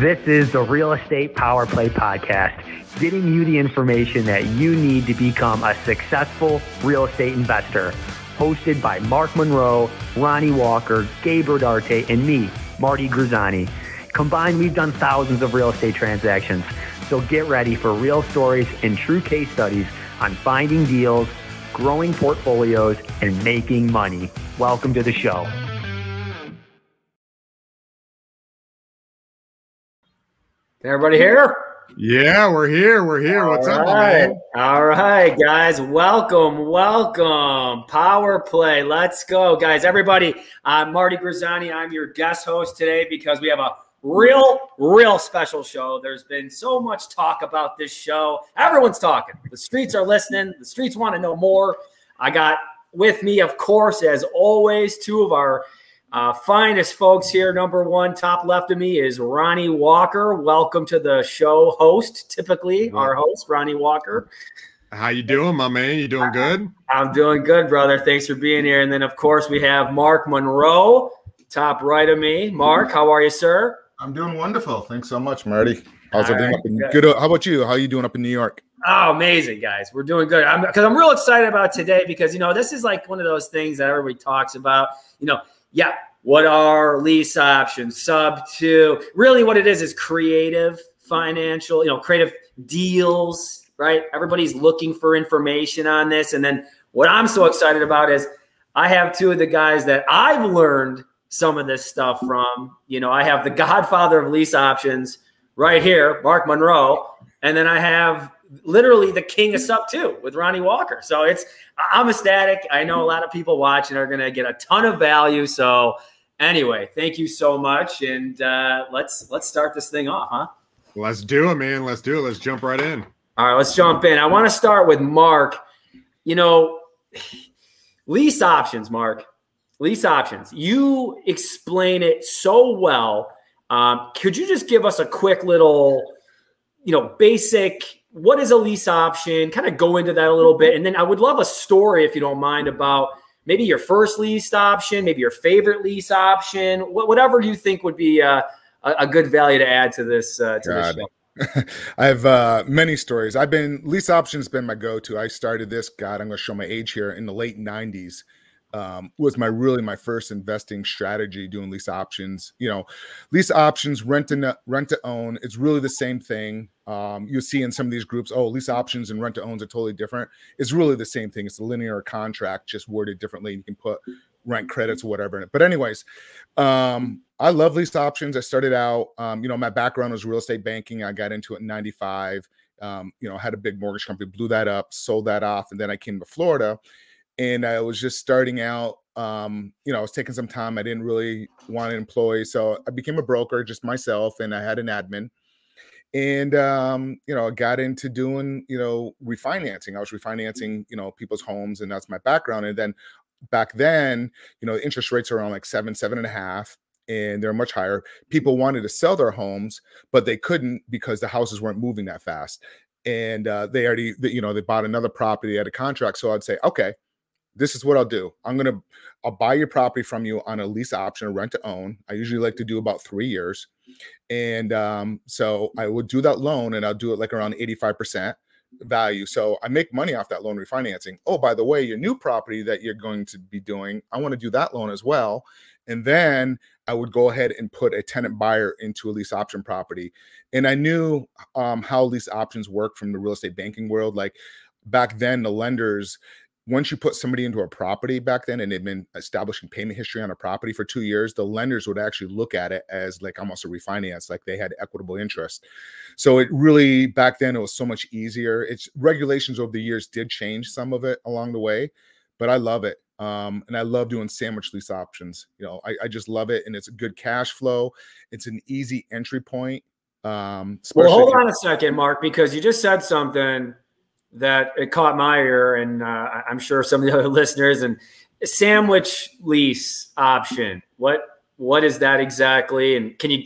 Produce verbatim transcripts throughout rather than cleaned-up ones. This is the Real Estate Power Play Podcast, getting you the information that you need to become a successful real estate investor. Hosted by Mark Monroe, Ronnie Walker, Gabe Rodarte, and me, Marty Grizzanti. Combined, we've done thousands of real estate transactions. So get ready for real stories and true case studies on finding deals, growing portfolios, and making money. Welcome to the show. Everybody here? Yeah, we're here. We're here. What's up, man? All right, guys. Welcome. Welcome. Power Play. Let's go, guys. Everybody, I'm Marty Grizzanti. I'm your guest host today because we have a real, real special show. There's been so much talk about this show. Everyone's talking. The streets are listening. The streets want to know more. I got with me, of course, as always, two of our Uh, finest folks here. Number one, top left of me is Ronnie Walker. Welcome to the show, host. Typically, our host, Ronnie Walker. How you doing, my man? You doing good? I'm doing good, brother. Thanks for being here. And then, of course, we have Mark Monroe, top right of me. Mark, how are you, sir? I'm doing wonderful. Thanks so much, Marty. How's it doing? Up in, good. How about you? How are you doing up in New York? Oh, amazing, guys. We're doing good. I'm because I'm real excited about today because, you know, this is like one of those things that everybody talks about, you know. Yeah. What are lease options, sub two? Really what it is is creative financial, you know, creative deals, right? Everybody's looking for information on this. And then what I'm so excited about is I have two of the guys that I've learned some of this stuff from. You know, I have the godfather of lease options right here, Mark Monroe. And then I have literally the king of sub two with Ronnie Walker. So it's, I'm ecstatic. I know a lot of people watching are going to get a ton of value. So anyway, thank you so much. And uh, let's, let's start this thing off, huh? Let's do it, man. Let's do it. Let's jump right in. All right, let's jump in. I want to start with Mark. You know, lease options, Mark, lease options. You explain it so well. Um, could you just give us a quick little, you know, basic, what is a lease option? Kind of go into that a little bit. And then I would love a story, if you don't mind, about maybe your first lease option, maybe your favorite lease option, whatever you think would be a, a good value to add to this, uh, to this show. I have uh, many stories. I've been, lease option has been my go-to. I started this, God, I'm going to show my age here, in the late nineties. Um, was my really my first investing strategy, doing lease options. You know, lease options, rent to rent to own. It's really the same thing. Um, you'll see in some of these groups, oh, lease options and rent to owns are totally different. It's really the same thing. It's a linear contract, just worded differently. You can put rent credits or whatever in it. But anyways, um, I love lease options. I started out, um, you know, my background was real estate banking. I got into it in ninety-five. Um, you know, had a big mortgage company, blew that up, sold that off, and then I came to Florida. And I was just starting out, um, you know, I was taking some time. I didn't really want an employee. So I became a broker, just myself, and I had an admin. And, um, you know, I got into doing, you know, refinancing. I was refinancing, you know, people's homes, and that's my background. And then back then, you know, interest rates were around like seven, seven and a half, and they're much higher. People wanted to sell their homes, but they couldn't because the houses weren't moving that fast. And uh, they already, you know, they bought another property, they had a contract. So I'd say, okay, this is what I'll do. I'm going to, I'll buy your property from you on a lease option or rent to own. I usually like to do about three years. And um, so I would do that loan, and I'll do it like around eighty-five percent value. So I make money off that loan refinancing. Oh, by the way, your new property that you're going to be doing, I want to do that loan as well. And then I would go ahead and put a tenant buyer into a lease option property. And I knew um, how lease options work from the real estate banking world. Like back then, the lenders, once you put somebody into a property back then and they've been establishing payment history on a property for two years, the lenders would actually look at it as like almost a refinance, like they had equitable interest. So it really, back then it was so much easier. It's regulations over the years did change some of it along the way, but I love it. Um, and I love doing sandwich lease options. You know, I, I just love it. And it's a good cash flow. It's an easy entry point. Um, well, hold on a second, Mark, because you just said something that it caught my ear, and uh, I'm sure some of the other listeners. And sandwich lease option, what what is that exactly? And can you,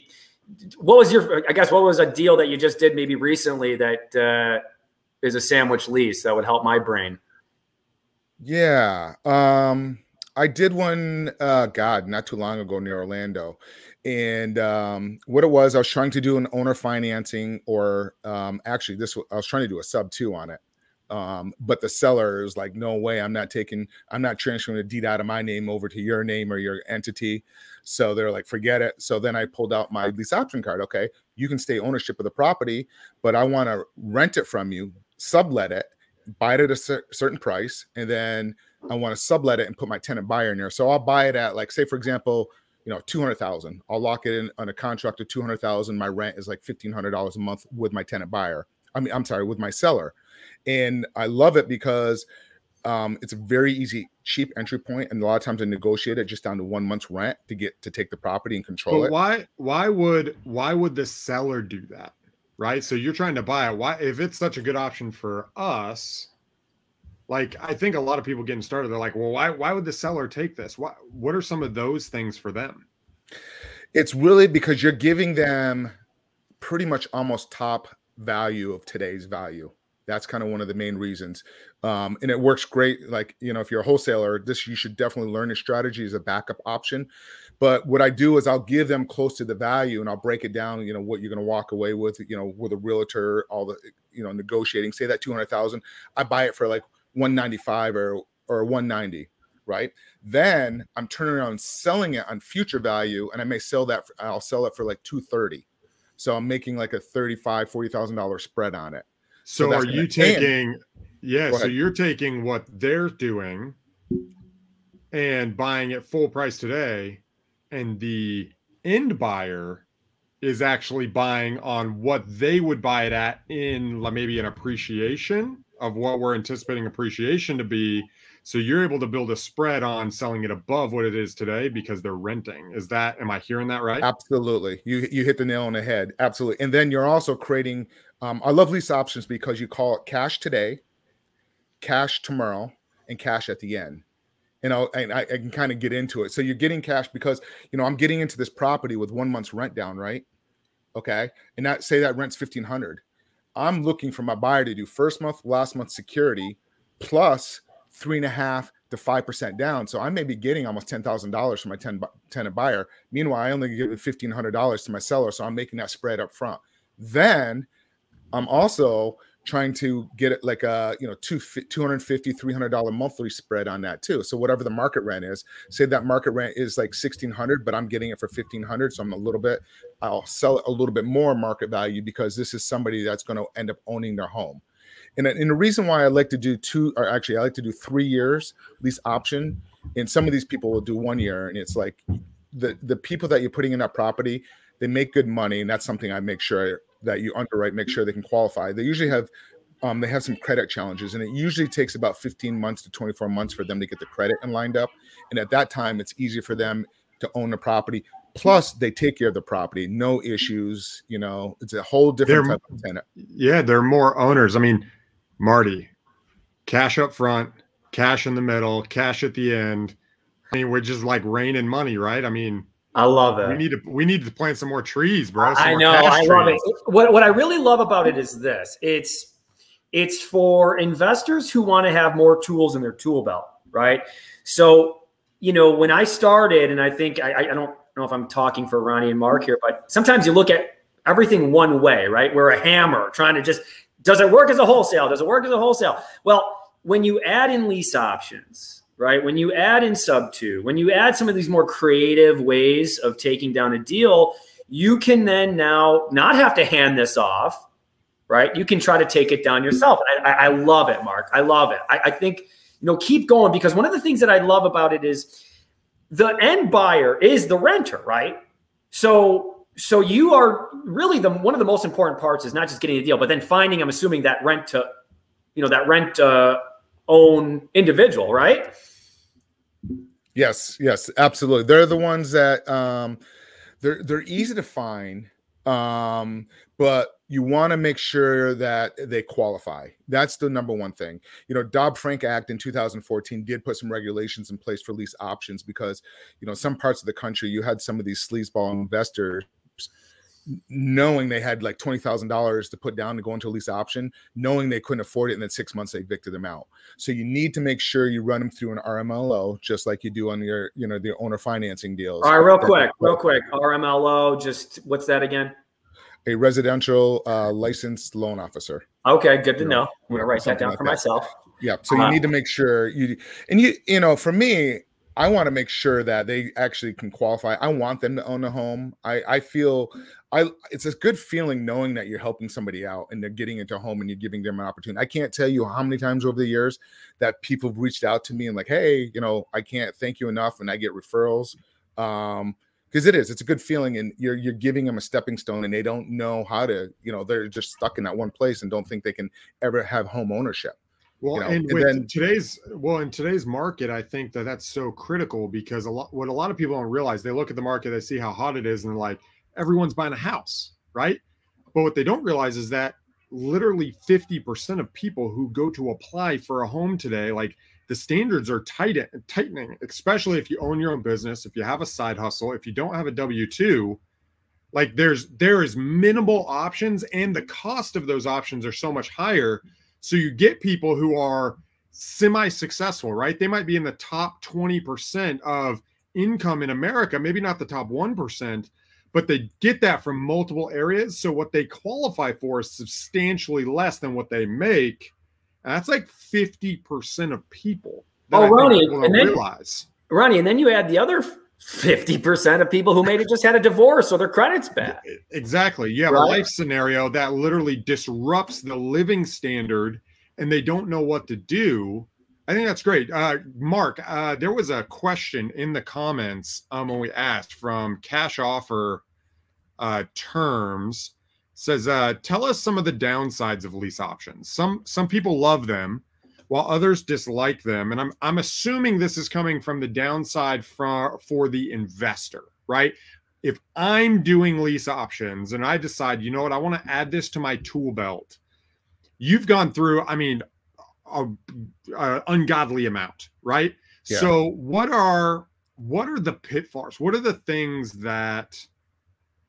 what was your, I guess, what was a deal that you just did maybe recently that uh, is a sandwich lease that would help my brain? Yeah, um, I did one, uh, God, not too long ago near Orlando. And um, what it was, I was trying to do an owner financing, or um, actually this, I was trying to do a sub two on it. Um, but the seller is like, no way, I'm not taking, I'm not transferring the deed out of my name over to your name or your entity. So they're like, forget it. So then I pulled out my lease option card. Okay, you can stay ownership of the property, but I want to rent it from you, sublet it, buy it at a cer- certain price. And then I want to sublet it and put my tenant buyer in there. So I'll buy it at, like, say, for example, you know, two hundred thousand, I'll lock it in on a contract of two hundred thousand. My rent is like fifteen hundred dollars a month with my tenant buyer. I mean, I'm sorry, with my seller. And I love it because um, it's a very easy, cheap entry point. And a lot of times I negotiate it just down to one month's rent to get to take the property and control but it. Why, why would, why would the seller do that? Right. So you're trying to buy it. Why, if it's such a good option for us, like, I think a lot of people getting started, they're like, well, why, why would the seller take this? Why, what are some of those things for them? It's really because you're giving them pretty much almost top value of today's value. That's kind of one of the main reasons. Um, and it works great. Like, you know, if you're a wholesaler, this, you should definitely learn this strategy as a backup option. But what I do is I'll give them close to the value and I'll break it down, you know, what you're going to walk away with, you know, with a realtor, all the, you know, negotiating, say that two hundred thousand, I buy it for like one ninety-five or, or one ninety, right? Then I'm turning around and selling it on future value. And I may sell that, for, I'll sell it for like two thirty. So I'm making like a thirty-five, forty thousand dollars spread on it. So, so are you taking, yeah, so you're taking what they're doing and buying at full price today, and the end buyer is actually buying on what they would buy it at in maybe an appreciation of what we're anticipating appreciation to be. So you're able to build a spread on selling it above what it is today because they're renting. Is that, am I hearing that right? Absolutely. You you hit the nail on the head. Absolutely. And then you're also creating, um, I love lease options because you call it cash today, cash tomorrow, and cash at the end. And, I'll, and I, I can kind of get into it. So you're getting cash because, you know, I'm getting into this property with one month's rent down, right? Okay. And that, say that rent's fifteen hundred dollars. I'm looking for my buyer to do first month, last month security, plus three and a half to five percent down. So I may be getting almost ten thousand dollars from my tenant buyer. Meanwhile, I only give fifteen hundred dollars to my seller, so I'm making that spread up front. Then I'm also trying to get it like a, you know, two two hundred fifty, three hundred dollar monthly spread on that too. So whatever the market rent is, say that market rent is like sixteen hundred, but I'm getting it for fifteen hundred, so I'm a little bit, I'll sell it a little bit more market value because this is somebody that's going to end up owning their home. And, and the reason why I like to do two, or actually I like to do three years lease option. And some of these people will do one year. And it's like the, the people that you're putting in that property, they make good money. And that's something I make sure that you underwrite, make sure they can qualify. They usually have, um, they have some credit challenges. And it usually takes about fifteen months to twenty-four months for them to get the credit and lined up. And at that time, it's easier for them to own the property. Plus, they take care of the property, no issues. You know, it's a whole different they're, type of tenant. Yeah, they're more owners. I mean, Marty, cash up front, cash in the middle, cash at the end. I mean, we're just like raining money, right? I mean, I love it. We need to we need to plant some more trees, bro. Some I know, I love trees. it. What what I really love about it is this: it's it's for investors who want to have more tools in their tool belt, right? So, you know, when I started, and I think I, I don't. I don't know if I'm talking for Ronnie and Mark here, but sometimes you look at everything one way, right? We're a hammer trying to just, does it work as a wholesale? Does it work as a wholesale? Well, when you add in lease options, right? When you add in sub two, when you add some of these more creative ways of taking down a deal, you can then now not have to hand this off, right? You can try to take it down yourself. I, I love it, Mark. I love it. I, I think, you know, keep going, because one of the things that I love about it is, the end buyer is the renter, right? So, so you are really the, one of the most important parts is not just getting a deal, but then finding, I'm assuming, that rent to, you know, that rent to own individual, right? Yes, yes, absolutely. They're the ones that, um, they're, they're easy to find. Um, but you want to make sure that they qualify. That's the number one thing. You know, Dodd Frank Act in two thousand fourteen did put some regulations in place for lease options because, you know, some parts of the country, you had some of these sleazeball investors knowing they had like twenty thousand dollars to put down to go into a lease option, knowing they couldn't afford it, and then six months they evicted them out. So you need to make sure you run them through an R M L O, just like you do on your, you know, the owner financing deals. All right, real quick, real quick. R M L O, just what's that again? A residential uh, licensed loan officer. Okay, good to know. I'm going to write that down for myself. Yeah, so you need to make sure you, and you, you know, for me, I want to make sure that they actually can qualify. I want them to own a home. I, I feel I it's a good feeling knowing that you're helping somebody out and they're getting into a home and you're giving them an opportunity. I can't tell you how many times over the years that people have reached out to me and like, hey, you know, I can't thank you enough, and I get referrals. Um, because it is, it's a good feeling, and you're you're giving them a stepping stone, and they don't know how to, you know, they're just stuck in that one place and don't think they can ever have home ownership. Well, you know, and, and with then, today's well, in today's market, I think that that's so critical, because a lot, what a lot of people don't realize, they look at the market, they see how hot it is, and they're like, everyone's buying a house, right? But what they don't realize is that literally fifty percent of people who go to apply for a home today, like the standards are tight, tightening, especially if you own your own business, if you have a side hustle, if you don't have a W two, like there's there is minimal options, and the cost of those options are so much higher. So you get people who are semi-successful, right? They might be in the top twenty percent of income in America, maybe not the top one percent, but they get that from multiple areas. So what they qualify for is substantially less than what they make. And that's like fifty percent of people that oh, Ronnie, people and then, realize. Ronnie, and then you add the other fifty percent of people who maybe just had a divorce or their credit's bad. Exactly. You have right. a life scenario that literally disrupts the living standard, and they don't know what to do. I think that's great. Uh, Mark, uh, there was a question in the comments um, when we asked from Cash Offer uh, Terms. It says, uh, tell us some of the downsides of lease options. Some, some people love them, while others dislike them. And I'm, I'm assuming this is coming from the downside for, for the investor, right? If I'm doing lease options and I decide, you know what, I want to add this to my tool belt, you've gone through, I mean, a, a ungodly amount, right? Yeah. So what are, what are the pitfalls? What are the things that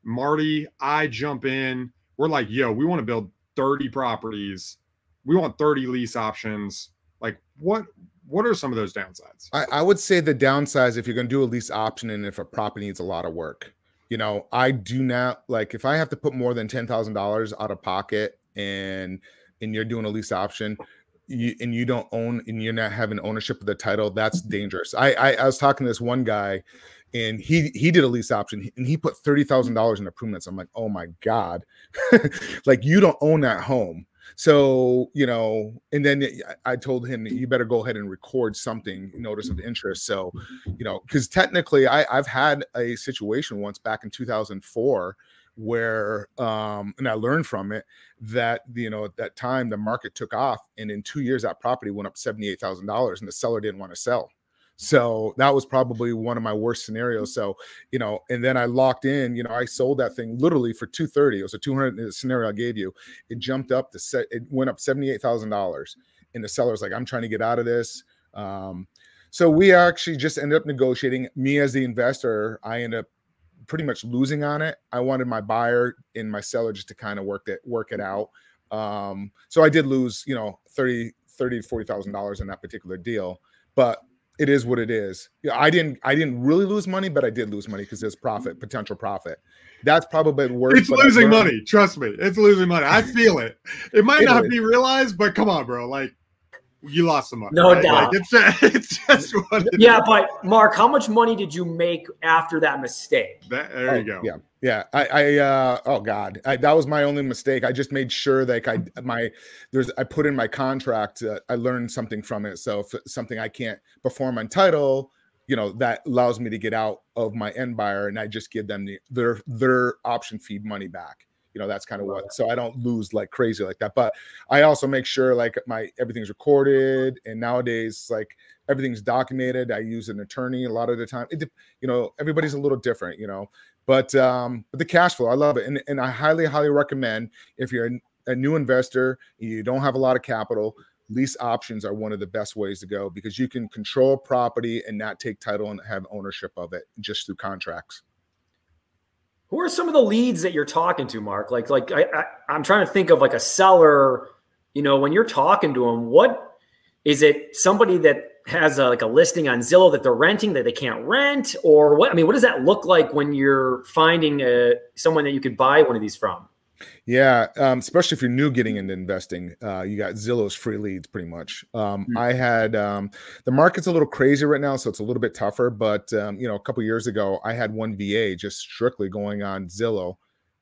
Marty, I jump in, we're like, yo, we want to build thirty properties. We want thirty lease options. Like what, what are some of those downsides? I, I would say the downsides, if you're going to do a lease option and if a property needs a lot of work, you know, I do not like, if I have to put more than ten thousand dollars out of pocket and, and you're doing a lease option you, and you don't own, and you're not having ownership of the title, that's dangerous. I, I, I was talking to this one guy, and he, he did a lease option, and he put thirty thousand dollars in improvements. I'm like, oh my God, like you don't own that home. So, you know, and then I told him, you better go ahead and record something, notice of interest. So, you know, because technically I, I've had a situation once back in two thousand four where, um, and I learned from it that, you know, at that time the market took off, and in two years that property went up seventy-eight thousand dollars, and the seller didn't want to sell. So that was probably one of my worst scenarios. So, you know, and then I locked in, you know, I sold that thing literally for two thirty. It was a two hundred scenario I gave you. It jumped up to set, it went up seventy-eight thousand dollars, and the seller's like, I'm trying to get out of this. Um, so we actually just ended up negotiating. Me as the investor, I ended up pretty much losing on it. I wanted my buyer and my seller just to kind of work it, work it out. Um, so I did lose, you know, thirty, thirty to forty thousand dollars in that particular deal, but it is what it is. Yeah, I didn't. I didn't really lose money, but I did lose money because there's profit, potential profit. That's probably worse. It's losing money. Trust me, it's losing money. I feel it. It might it not is. be realized, but come on, bro. Like you lost some money. No right? doubt. Like, it's, it's just what it yeah, is. But Mark, how much money did you make after that mistake? That, there oh, you go. Yeah, yeah. I. I uh, oh God, I, that was my only mistake. I just made sure that like, I my there's I put in my contract. Uh, I learned something from it. So if something I can't perform on title, you know, that allows me to get out of my end buyer, and I just give them the, their their option fee money back. You know, that's kind of what, so I don't lose like crazy like that. But I also make sure like my, everything's recorded. And nowadays, like everything's documented. I use an attorney a lot of the time. It, you know, everybody's a little different, you know, but, um, but the cash flow, I love it. And, and I highly, highly recommend, if you're a, a new investor, you don't have a lot of capital, lease options are one of the best ways to go, because you can control property and not take title and have ownership of it just through contracts. Who are some of the leads that you're talking to, Mark? Like, like I, I, I'm trying to think of like a seller, you know, when you're talking to them, what is it? Somebody that has a, like a listing on Zillow that they're renting that they can't rent, or what? I mean, what does that look like when you're finding a, someone that you could buy one of these from? Yeah. Um, especially if you're new getting into investing, uh, you got Zillow's free leads pretty much. Um, mm-hmm. I had, um, the market's a little crazy right now, so it's a little bit tougher, but, um, you know, a couple of years ago I had one V A just strictly going on Zillow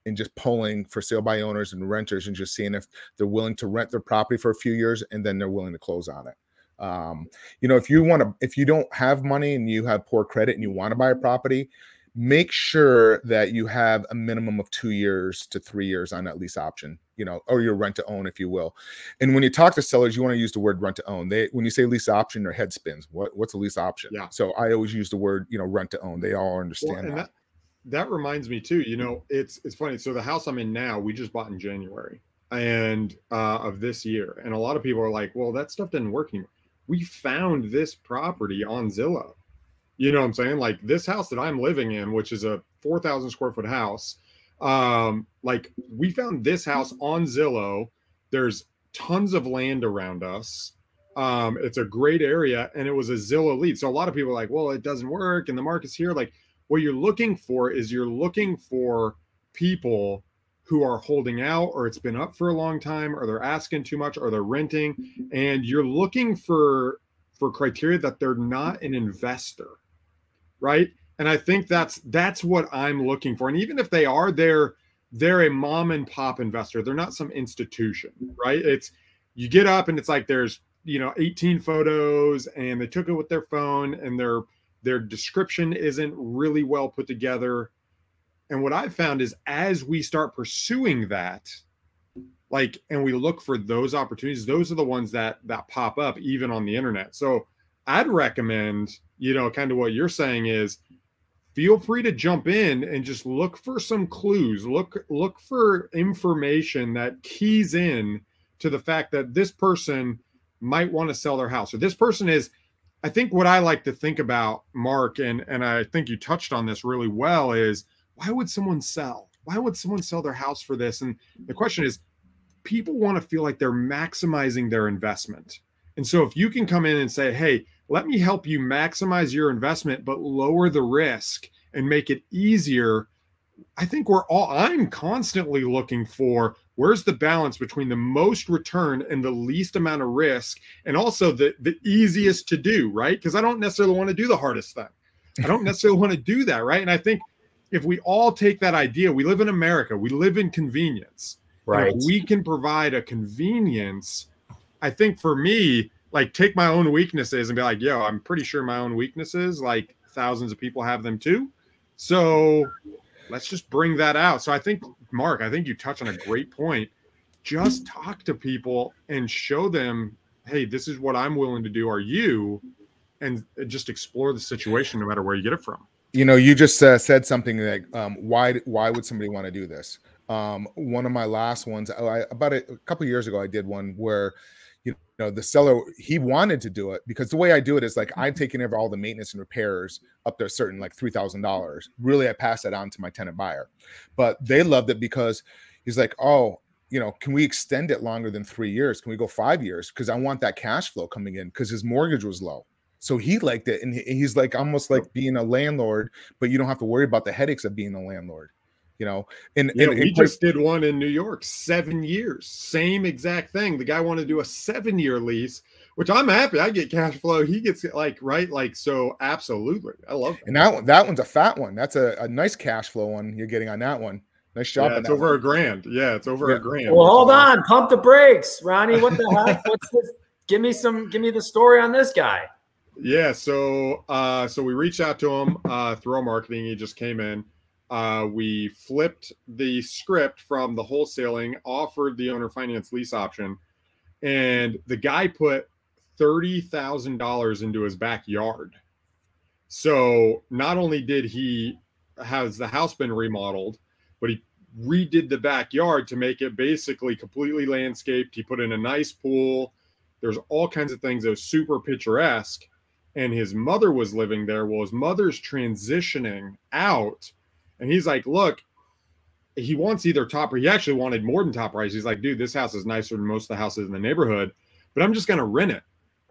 and just polling for sale by owners and renters and just seeing if they're willing to rent their property for a few years and then they're willing to close on it. Um, you know, if you want to, if you don't have money and you have poor credit and you want to buy a property, make sure that you have a minimum of two years to three years on that lease option, you know, or your rent to own, if you will. And when you talk to sellers, you want to use the word rent to own. They, when you say lease option, their head spins. What, what's a lease option? Yeah. So I always use the word, you know, rent to own. They all understand well, that. that. That reminds me too, you know, it's, it's funny. So the house I'm in now, we just bought in January and uh, of this year. And a lot of people are like, well, that stuff didn't work anymore. We found this property on Zillow. You know what I'm saying? Like this house that I'm living in, which is a four thousand square foot house. Um, like we found this house on Zillow. There's tons of land around us. Um, it's a great area and it was a Zillow lead. So a lot of people are like, well, it doesn't work and the market's here. Like what you're looking for is you're looking for people who are holding out, or it's been up for a long time, or they're asking too much, or they're renting, and you're looking for, for criteria that they're not an investor. Right. And I think that's, that's what I'm looking for. And even if they are, they're, they're a mom and pop investor. They're not some institution, right? It's, you get up and it's like, there's, you know, eighteen photos and they took it with their phone and their, their description isn't really well put together. And what I've found is as we start pursuing that, like, and we look for those opportunities, those are the ones that, that pop up even on the internet. So I'd recommend, you know, kind of what you're saying is feel free to jump in and just look for some clues, look, look for information that keys in to the fact that this person might want to sell their house. Or this person is, I think what I like to think about, Mark, and, and I think you touched on this really well, is why would someone sell? Why would someone sell their house for this? And the question is, people want to feel like they're maximizing their investment. And so if you can come in and say, hey, let me help you maximize your investment, but lower the risk and make it easier. I think we're all, I'm constantly looking for where's the balance between the most return and the least amount of risk, and also the, the easiest to do, right? Because I don't necessarily want to do the hardest thing. I don't necessarily want to do that, right? And I think if we all take that idea, we live in America, we live in convenience, right? We can provide a convenience. I think for me, like take my own weaknesses and be like, yo, I'm pretty sure my own weaknesses, like thousands of people have them too. So let's just bring that out. So I think, Mark, I think you touch on a great point. Just talk to people and show them, hey, this is what I'm willing to do. Are you? And just explore the situation no matter where you get it from. You know, you just uh, said something like, um, why, why would somebody want to do this? Um, one of my last ones, I, about a, a couple of years ago, I did one where, you know, the seller, he wanted to do it because the way I do it is like, I'm taking over all the maintenance and repairs up to a certain like three thousand dollars. Really, I pass that on to my tenant buyer, but they loved it because he's like, oh, you know, can we extend it longer than three years? Can we go five years? Cause I want that cash flow coming in because his mortgage was low. So he liked it. And he's like, almost like being a landlord, but you don't have to worry about the headaches of being a landlord. You know, and, yeah, and we and just did one in New York, seven years, same exact thing. The guy wanted to do a seven year lease, which I'm happy. I get cash flow. He gets it like, right. Like, so absolutely. I love that. And that one, that one's a fat one. That's a, a nice cash flow one you're getting on that one. Nice job. Yeah, it's over one. a grand. Yeah. It's over yeah. a grand. Well, hold on. Pump the brakes, Ronnie. What the heck? What's this? Give me some, give me the story on this guy. Yeah. So, uh, so we reached out to him, uh, through our marketing. He just came in. Uh, we flipped the script from the wholesaling, offered the owner finance lease option, and the guy put thirty thousand dollars into his backyard. So not only did he has the house been remodeled, but he redid the backyard to make it basically completely landscaped. He put in a nice pool. There's all kinds of things that was super picturesque, and his mother was living there. Well, his mother's transitioning out. And he's like, look, he wants either top, or he actually wanted more than top price. He's like, dude, this house is nicer than most of the houses in the neighborhood, but I'm just going to rent it.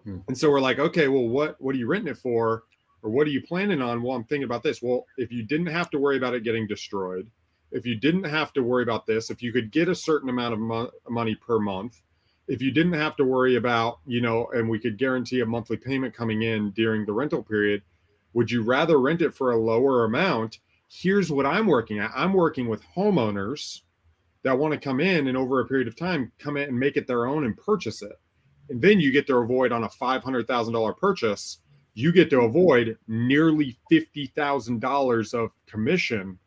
Hmm. And so we're like, okay, well, what, what are you renting it for? Or what are you planning on? Well, I'm thinking about this. Well, if you didn't have to worry about it getting destroyed, if you didn't have to worry about this, if you could get a certain amount of mo- money per month, if you didn't have to worry about, you know, and we could guarantee a monthly payment coming in during the rental period, would you rather rent it for a lower amount? Here's what I'm working at. I'm working with homeowners that want to come in and over a period of time, come in and make it their own and purchase it. And then you get to avoid on a five hundred thousand dollars purchase, you get to avoid nearly fifty thousand dollars of commission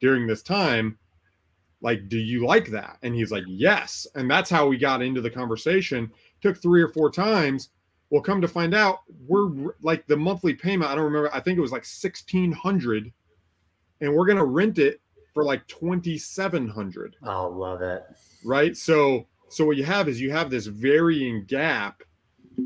during this time. Like, do you like that? And he's like, yes. And that's how we got into the conversation. Took three or four times. Well, come to find out, we're like the monthly payment, I don't remember, I think it was like sixteen hundred dollars, and we're going to rent it for like twenty-seven hundred dollars. Oh, love it. Right? So, so what you have is you have this varying gap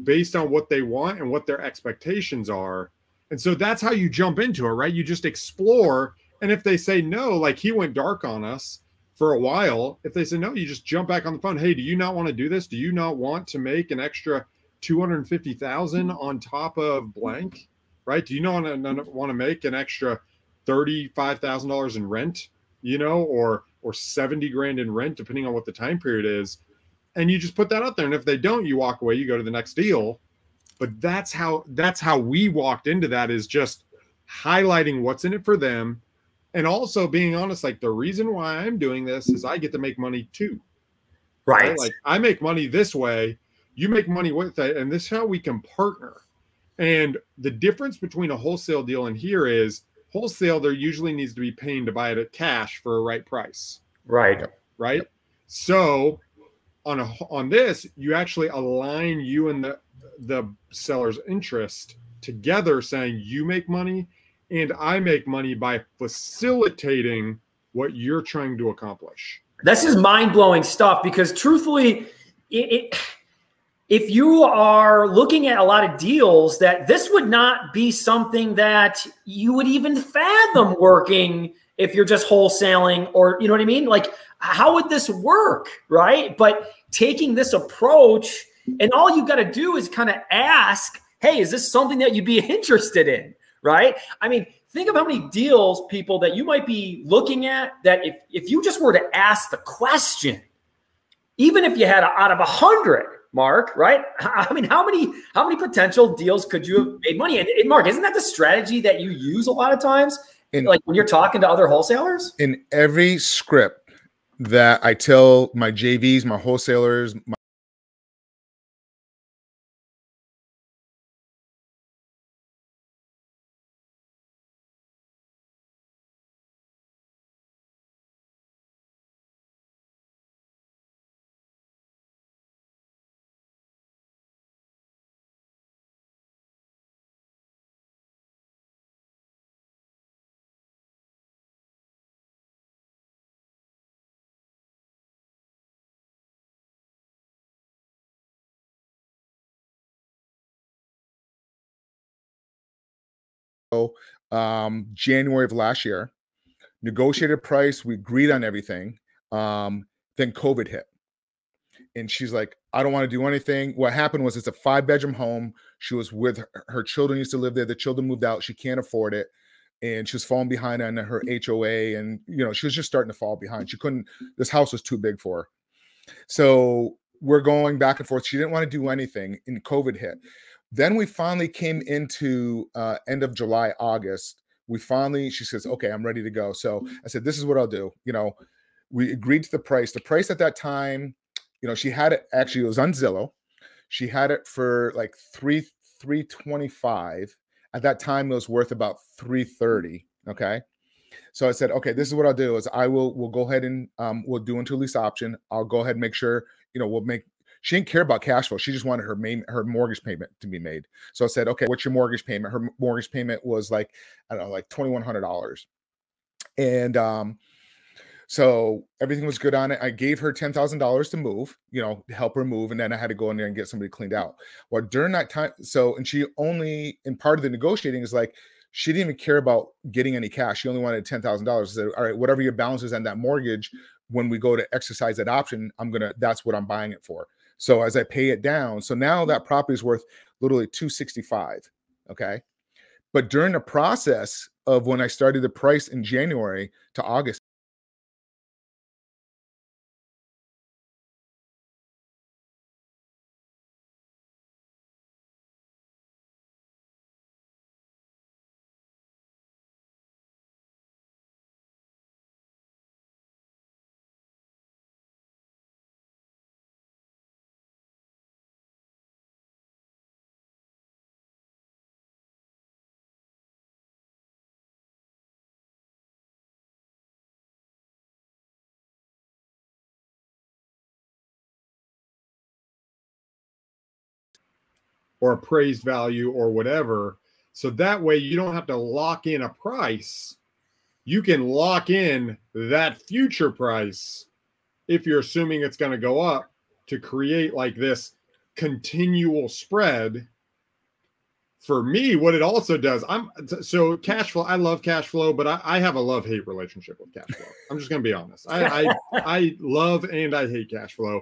based on what they want and what their expectations are. And so that's how you jump into it, right? You just explore. And if they say no, like he went dark on us for a while, if they say no, you just jump back on the phone. Hey, do you not want to do this? Do you not want to make an extra two hundred fifty thousand dollars on top of blank, right? Do you not want to make an extra thirty-five thousand dollars in rent, you know, or, or seventy grand in rent, depending on what the time period is. And you just put that out there. And if they don't, you walk away, you go to the next deal. But that's how, that's how we walked into that, is just highlighting what's in it for them. And also being honest, like the reason why I'm doing this is I get to make money too. Right. right? Like I make money this way, you make money with it, and this is how we can partner. And the difference between a wholesale deal and here is wholesale, there usually needs to be paying to buy it at cash for a right price. Right. Right. Yep. So on a, on this, you actually align you and the, the seller's interest together, saying you make money and I make money by facilitating what you're trying to accomplish. This is mind-blowing stuff, because truthfully, it, it, if you are looking at a lot of deals, that this would not be something that you would even fathom working if you're just wholesaling, or, you know what I mean? Like, how would this work, right? But taking this approach, and all you've got to do is kind of ask, hey, is this something that you'd be interested in? Right? I mean, think of how many deals, people, that you might be looking at that if, if you just were to ask the question, even if you had a, out of a hundred, Mark, right? I mean, how many, how many potential deals could you have made money in? And Mark, isn't that the strategy that you use a lot of times? In, like when you're talking to other wholesalers? In every script that I tell my J Vs, my wholesalers, my um January of last year, negotiated price, we agreed on everything, um then COVID hit, and she's like, I don't want to do anything. What happened was, it's a five bedroom home, she was with her, her children used to live there, the children moved out, she can't afford it, and she was falling behind on her H O A, and you know, she was just starting to fall behind, she couldn't, this house was too big for her. So we're going back and forth, she didn't want to do anything, and COVID hit. Then we finally came into uh, end of July, August. We finally, she says, okay, I'm ready to go. So I said, this is what I'll do. You know, we agreed to the price. The price at that time, you know, she had it, actually it was on Zillow. She had it for like three, three twenty-five. At that time, it was worth about three thirty, okay? So I said, okay, this is what I'll do, is I will, we'll go ahead and um, we'll do into lease option. I'll go ahead and make sure, you know, we'll make, she didn't care about cash flow. She just wanted her main, her mortgage payment to be made. So I said, okay, what's your mortgage payment? Her mortgage payment was like, I don't know, like twenty-one hundred dollars. And um, so everything was good on it. I gave her ten thousand dollars to move, you know, to help her move. And then I had to go in there and get somebody cleaned out. Well, during that time, so, and she only, and part of the negotiating is like, She didn't even care about getting any cash. She only wanted ten thousand dollars. She said, all right, whatever your balance is on that mortgage, when we go to exercise that option, I'm going to, that's what I'm buying it for. So as I pay it down, so now that property is worth literally two sixty-five. Okay. But during the process of when I started the price in January to August, or appraised value or whatever. So that way you don't have to lock in a price. You can lock in that future price if you're assuming it's going to go up, to create like this continual spread. For me, what it also does, I'm so cash flow, I love cash flow, but I, I have a love-hate relationship with cash flow. I'm just going to be honest. I, I, I love and I hate cash flow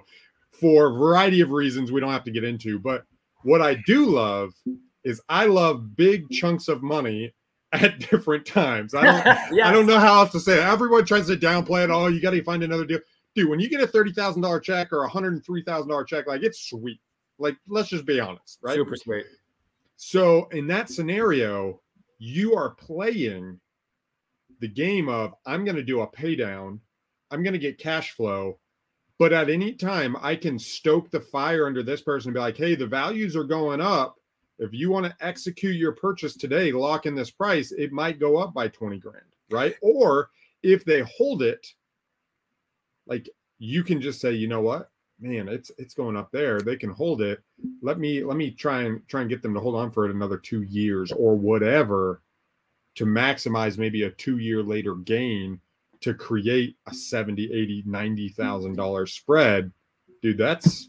for a variety of reasons we don't have to get into, but what I do love is I love big chunks of money at different times. I don't, yes. I don't know how else to say it. Everyone tries to downplay it. Oh, you got to find another deal. Dude, when you get a thirty thousand dollar check or a one hundred three thousand dollar check, like, it's sweet. Like, let's just be honest, right? Super sweet. So in that scenario, you are playing the game of, I'm going to do a pay down. I'm going to get cash flow. But at any time, I can stoke the fire under this person and be like, hey, the values are going up. If you want to execute your purchase today, lock in this price, it might go up by twenty grand, right? Or if they hold it, like, you can just say, you know what, man, it's it's going up there. They can hold it. Let me let me try and try and get them to hold on for it another two years or whatever, to maximize maybe a two-year later gain, to create a seventy, eighty, ninety thousand dollar spread. Dude, that's...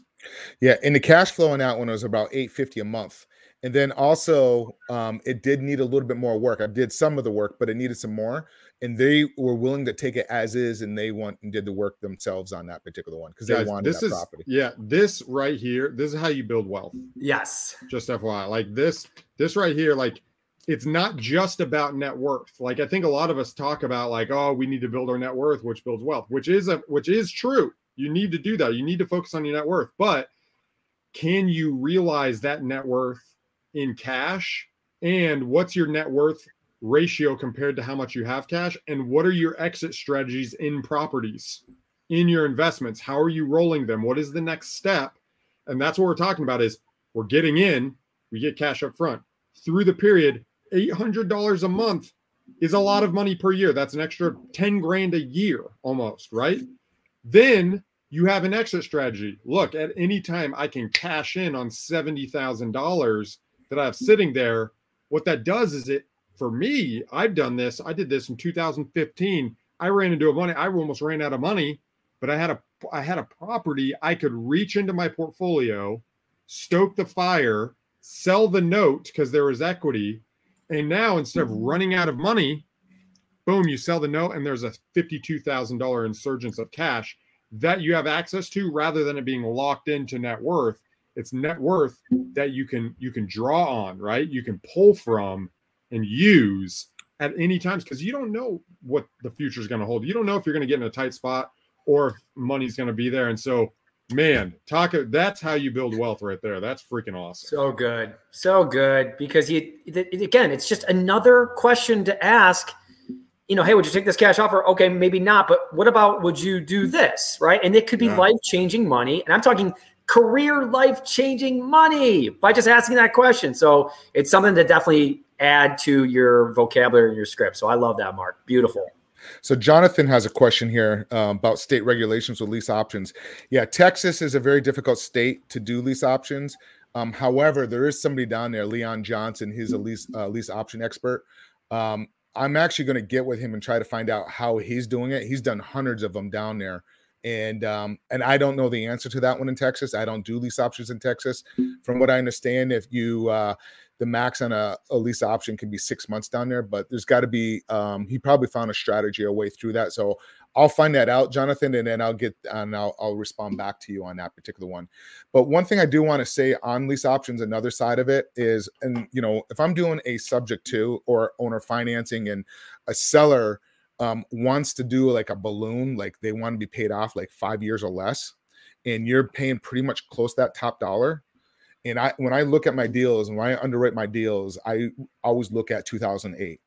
Yeah, and the cash flow on that one was about eight fifty a month. And then also, um, it did need a little bit more work. I did some of the work, but it needed some more. And they were willing to take it as is, and they went and did the work themselves on that particular one because they Guys, wanted this that is, property. Yeah, this right here, this is how you build wealth. Yes. Just F Y I. Like this, this right here, like, it's not just about net worth. Like, I think a lot of us talk about, like, oh, we need to build our net worth, which builds wealth, which is a, which is true. You need to do that. You need to focus on your net worth, but can you realize that net worth in cash? And what's your net worth ratio compared to how much you have cash? And what are your exit strategies in properties, in your investments? How are you rolling them? What is the next step? And that's what we're talking about is we're getting in, we get cash up front through the period. eight hundred dollars a month is a lot of money per year. That's an extra ten grand a year almost, right? Then you have an exit strategy. Look, at any time I can cash in on seventy thousand dollars that I have sitting there. What that does is it, for me, I've done this. I did this in two thousand fifteen. I ran into a money. I almost ran out of money, but I had a, I had a property. I could reach into my portfolio, stoke the fire, sell the note because there was equity. And now, instead of running out of money, boom, you sell the note and there's a fifty-two thousand dollar insurgence of cash that you have access to, rather than it being locked into net worth. It's net worth that you can you can draw on, right? You can pull from and use at any times, because you don't know what the future is going to hold. You don't know if you're going to get in a tight spot or if money's going to be there. And so, man, talk, that's how you build wealth right there. That's freaking awesome. So good. So good. Because, you, again, it's just another question to ask, you know, hey, would you take this cash offer? Okay, maybe not. But what about, would you do this, right? And it could be yeah. life-changing money. And I'm talking career life-changing money by just asking that question. So it's something to definitely add to your vocabulary and your script. So I love that, Mark. Beautiful. So Jonathan has a question here um, about state regulations with lease options. Yeah, Texas is a very difficult state to do lease options. Um, however, there is somebody down there, Leon Johnson. He's a lease uh, lease option expert. Um, I'm actually going to get with him and try to find out how he's doing it. He's done hundreds of them down there. And um, and I don't know the answer to that one in Texas. I don't do lease options in Texas. From what I understand, if you uh, – the max on a, a lease option can be six months down there, but there's got to be, um, he probably found a strategy, a way through that. So I'll find that out, Jonathan, and then I'll get, and I'll, I'll respond back to you on that particular one. But one thing I do want to say on lease options, another side of it is, and you know, if I'm doing a subject to or owner financing and a seller um, wants to do like a balloon, like they want to be paid off like five years or less, and you're paying pretty much close to that top dollar. And I, when I look at my deals and when I underwrite my deals, I always look at two thousand eight.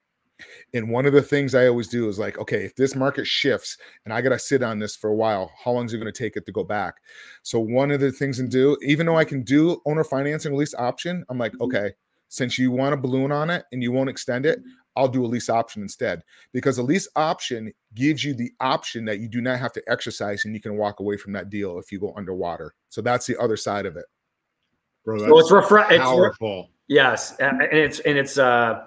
And one of the things I always do is like, okay, if this market shifts and I got to sit on this for a while, how long is it going to take it to go back? So one of the things to do, even though I can do owner financing lease option, I'm like, okay, since you want a balloon on it and you won't extend it, I'll do a lease option instead, because a lease option gives you the option that you do not have to exercise and you can walk away from that deal if you go underwater. So that's the other side of it. Bro, so it's refreshing. Powerful. Yes, and it's and it's uh,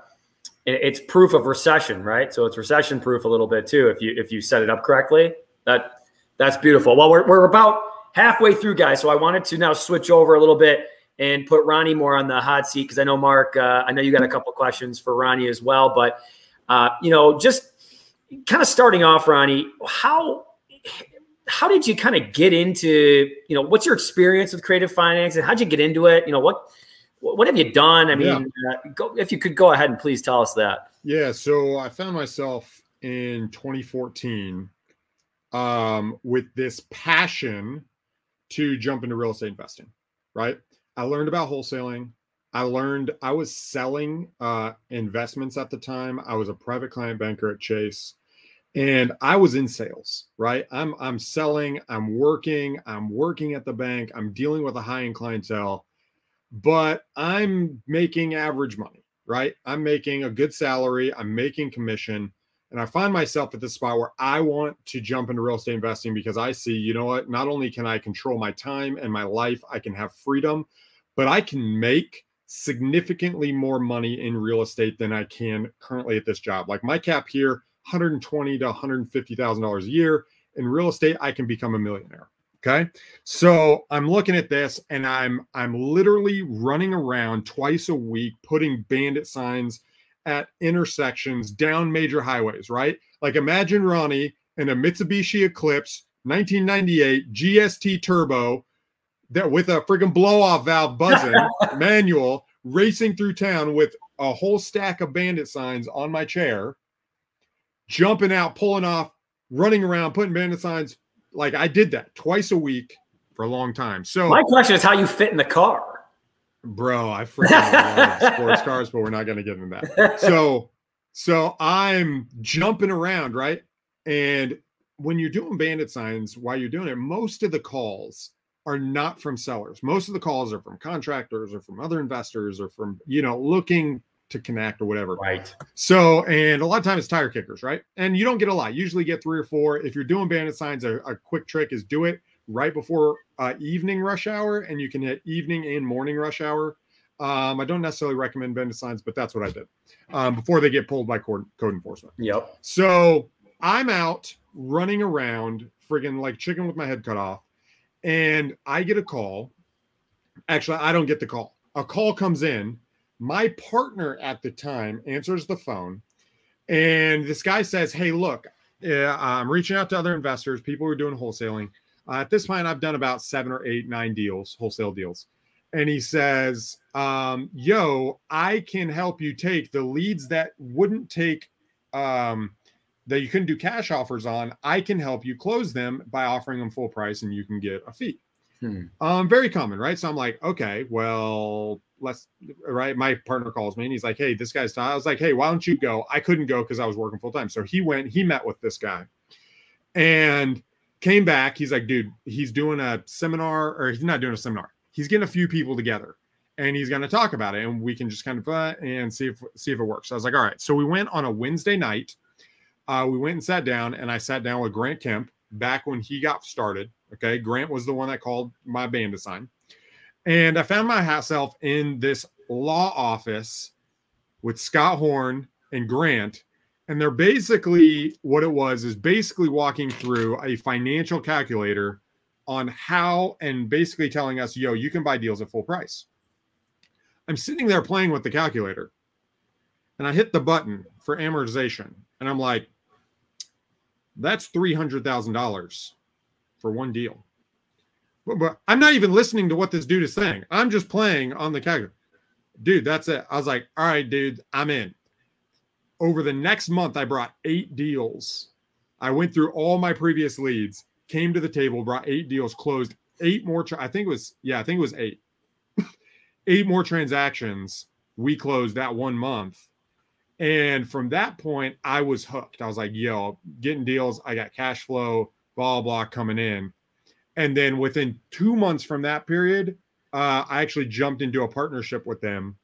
it's proof of recession, right? So it's recession proof a little bit too if you if you set it up correctly. That that's beautiful. Well, we're we're about halfway through, guys. So I wanted to now switch over a little bit and put Ronnie more on the hot seat, because I know Mark, uh, I know you got a couple of questions for Ronnie as well. But uh, you know, just kind of starting off, Ronnie, how. How did you kind of get into, you know, what's your experience with creative finance and how'd you get into it? You know, what, what have you done? I mean, yeah. uh, go, if you could go ahead and please tell us that. Yeah. So I found myself in twenty fourteen um, with this passion to jump into real estate investing, right? I learned about wholesaling. I learned I was selling uh, investments at the time. I was a private client banker at Chase. And I was in sales, right? I'm I'm selling, I'm working, I'm working at the bank, I'm dealing with a high-end clientele, but I'm making average money, right? I'm making a good salary, I'm making commission, and I find myself at this spot where I want to jump into real estate investing because I see, you know what, not only can I control my time and my life, I can have freedom, but I can make significantly more money in real estate than I can currently at this job. Like my cap here, one hundred twenty thousand to one hundred fifty thousand dollars a year. In real estate, I can become a millionaire. Okay. So I'm looking at this and I'm, I'm literally running around twice a week, putting bandit signs at intersections down major highways, right? Like imagine Ronnie in a Mitsubishi Eclipse, nineteen ninety-eight G S T turbo that with a freaking blow off valve buzzing manual racing through town with a whole stack of bandit signs on my chair. Jumping out, pulling off, running around, putting bandit signs. Like I did that twice a week for a long time. So my question is how you fit in the car. Bro, I freaking love sports cars, but we're not going to get into that. So, so I'm jumping around, right? And when you're doing bandit signs, while you're doing it, most of the calls are not from sellers. Most of the calls are from contractors or from other investors or from, you know, looking to connect or whatever. Right. So, and a lot of times it's tire kickers, right? And you don't get a lot. You usually get three or four. If you're doing bandit signs, a, a quick trick is do it right before uh, evening rush hour, and you can hit evening and morning rush hour. Um, I don't necessarily recommend bandit signs, but that's what I did um, before they get pulled by code, code enforcement. Yep. So I'm out running around friggin' like chicken with my head cut off, and I get a call. Actually, I don't get the call. A call comes in. My partner at the time answers the phone, and this guy says, hey, look, yeah, I'm reaching out to other investors, people who are doing wholesaling. Uh, at this point, I've done about seven or eight, nine deals, wholesale deals. And he says, um, yo, I can help you take the leads that wouldn't take, um, that you couldn't do cash offers on. I can help you close them by offering them full price, and you can get a fee. Hmm. Um, very common, right? So I'm like, okay, well, let's, right? My partner calls me and he's like, hey, this guy's tired. I was like, hey, why don't you go? I couldn't go because I was working full time. So he went, he met with this guy and came back. He's like, dude, he's doing a seminar, or he's not doing a seminar. He's getting a few people together and he's going to talk about it, and we can just kind of uh, and see if, see if it works. So I was like, all right. So we went on a Wednesday night. Uh, we went and sat down, and I sat down with Grant Kemp back when he got started. Okay. Grant was the one that called my bandit sign. And I found myself in this law office with Scott Horn and Grant. And they're basically what it was is basically walking through a financial calculator on how, and basically telling us, yo, you can buy deals at full price. I'm sitting there playing with the calculator and I hit the button for amortization. And I'm like, that's three hundred thousand dollars for one deal. But, but I'm not even listening to what this dude is saying. I'm just playing on the calculator. Dude, that's it. I was like, all right, dude, I'm in. Over the next month, I brought eight deals. I went through all my previous leads, came to the table, brought eight deals, closed eight more. Tra- I think it was, yeah, I think it was eight. eight more transactions we closed that one month. And from that point, I was hooked. I was like, yo, getting deals. I got cash flow, blah, blah, coming in. And then within two months from that period, uh, I actually jumped into a partnership with them.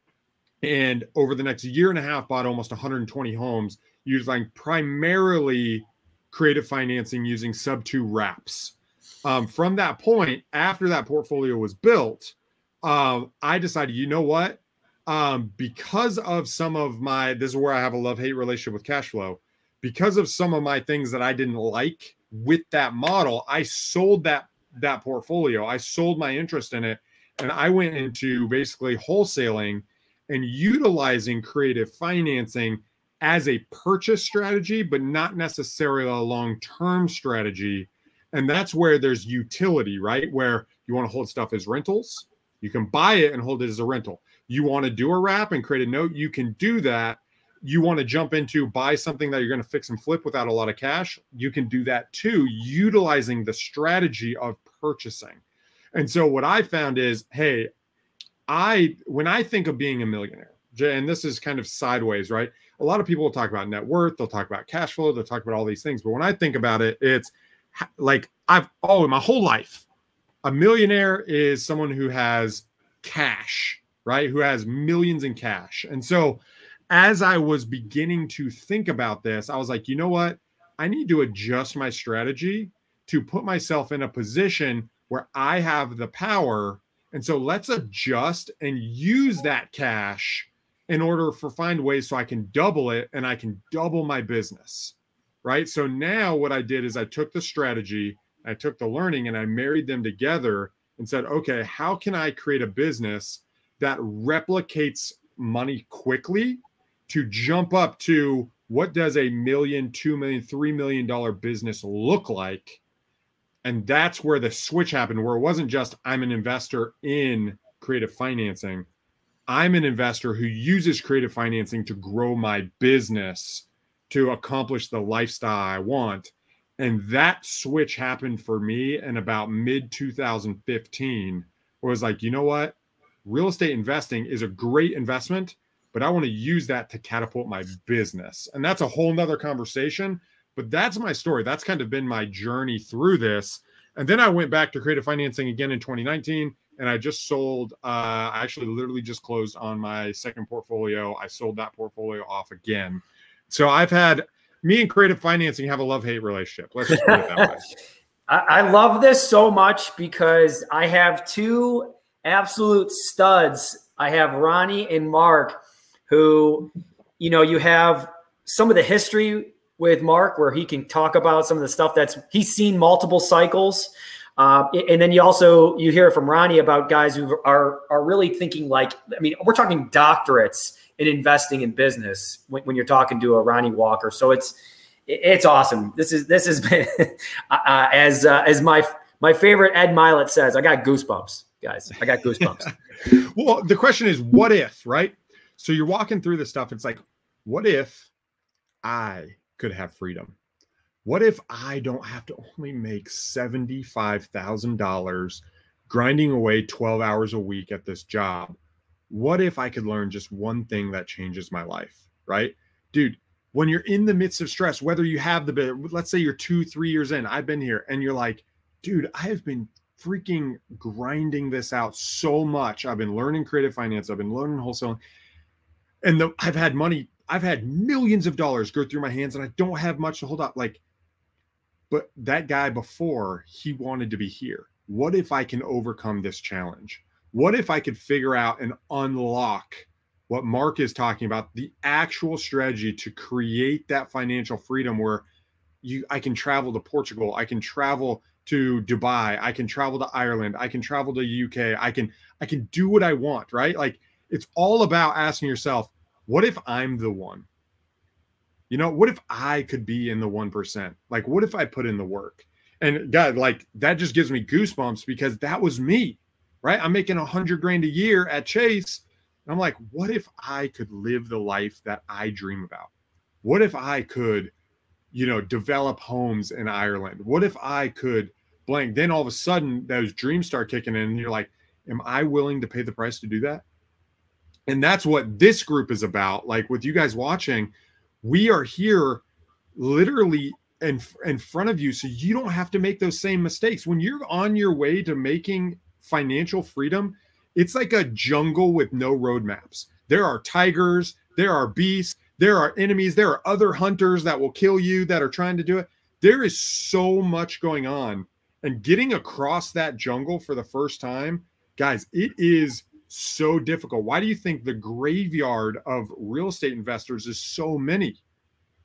And over the next year and a half, bought almost one hundred twenty homes using primarily creative financing using sub two wraps. Um, from that point, after that portfolio was built, um, I decided, you know what? Um, because of some of my, this is where I have a love-hate relationship with cash flow. Because of some of my things that I didn't like with that model, I sold that, that portfolio. I sold my interest in it. And I went into basically wholesaling and utilizing creative financing as a purchase strategy, but not necessarily a long-term strategy. And that's where there's utility, right? Where you want to hold stuff as rentals, you can buy it and hold it as a rental. You want to do a wrap and create a note, you can do that. You want to jump into buy something that you're going to fix and flip without a lot of cash, you can do that too, utilizing the strategy of purchasing. And so what I found is, hey, I when I think of being a millionaire, and this is kind of sideways, right? A lot of people will talk about net worth, they'll talk about cash flow, they'll talk about all these things. But when I think about it, it's like I've oh, in my whole life, a millionaire is someone who has cash, right? Who has millions in cash. And so as I was beginning to think about this, I was like, you know what? I need to adjust my strategy to put myself in a position where I have the power. And so let's adjust and use that cash in order for find ways so I can double it and I can double my business, right? So now what I did is I took the strategy, I took the learning and I married them together and said, okay, how can I create a business that replicates money quickly to jump up to what does a million, two million, three million dollar business look like? And that's where the switch happened, where it wasn't just I'm an investor in creative financing. I'm an investor who uses creative financing to grow my business to accomplish the lifestyle I want. And that switch happened for me in about mid twenty fifteen, where I was like, you know what? Real estate investing is a great investment, but I want to use that to catapult my business. And that's a whole nother conversation, but that's my story. That's kind of been my journey through this. And then I went back to creative financing again in twenty nineteen, and I just sold, uh, I actually literally just closed on my second portfolio. I sold that portfolio off again. So I've had, me and creative financing have a love-hate relationship. Let's just put it that way. I, I love this so much because I have two absolute studs. I have Ronnie and Mark, who, you know, you have some of the history with Mark where he can talk about some of the stuff that's he's seen multiple cycles. Uh, and then you also, you hear from Ronnie about guys who are, are really thinking like, I mean, we're talking doctorates in investing in business when, when you're talking to a Ronnie Walker. So it's, it's awesome. This is, this has been, uh, as, uh, as my, my favorite Ed Milet says, I got goosebumps. Guys, I got goosebumps. Well, the question is, what if, right? So you're walking through this stuff. It's like, what if I could have freedom? What if I don't have to only make seventy-five thousand dollars grinding away twelve hours a week at this job? What if I could learn just one thing that changes my life, right? Dude, when you're in the midst of stress, whether you have the, let's say you're two, three years in, I've been here, and you're like, dude, I have been freaking grinding this out so much. I've been learning creative finance. I've been learning wholesaling. And the, I've had money. I've had millions of dollars go through my hands and I don't have much to hold up. Like, but that guy before, he wanted to be here. What if I can overcome this challenge? What if I could figure out and unlock what Mark is talking about, the actual strategy to create that financial freedom where you, I can travel to Portugal. I can travel to Dubai, I can travel to Ireland, I can travel to U K, I can I can do what I want, right? Like It's all about asking yourself, what if I'm the one? You know, what if I could be in the one percent? Like, what if I put in the work? And God, like, that just gives me goosebumps, because that was me, right? I'm making a hundred grand a year at Chase. And I'm like, what if I could live the life that I dream about? What if I could, you know, develop homes in Ireland? What if I could blank? Then all of a sudden those dreams start kicking in and you're like, am I willing to pay the price to do that? And that's what this group is about. Like, with you guys watching, we are here literally in, in front of you, so you don't have to make those same mistakes. When you're on your way to making financial freedom, it's like a jungle with no roadmaps. There are tigers, there are beasts, there are enemies, there are other hunters that will kill you that are trying to do it. There is so much going on. And getting across that jungle for the first time, guys, it is so difficult. Why do you think the graveyard of real estate investors is so many?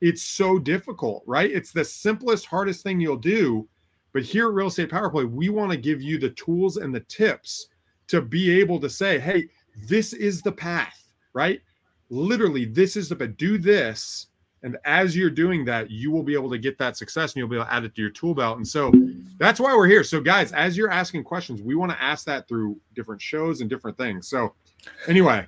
It's so difficult, right? It's the simplest, hardest thing you'll do. But here at Real Estate Power Play, we want to give you the tools and the tips to be able to say, hey, this is the path, right? Literally, this is the path. Do this. And as you're doing that, you will be able to get that success and you'll be able to add it to your tool belt. And so that's why we're here. So guys, as you're asking questions, we want to ask that through different shows and different things. So anyway,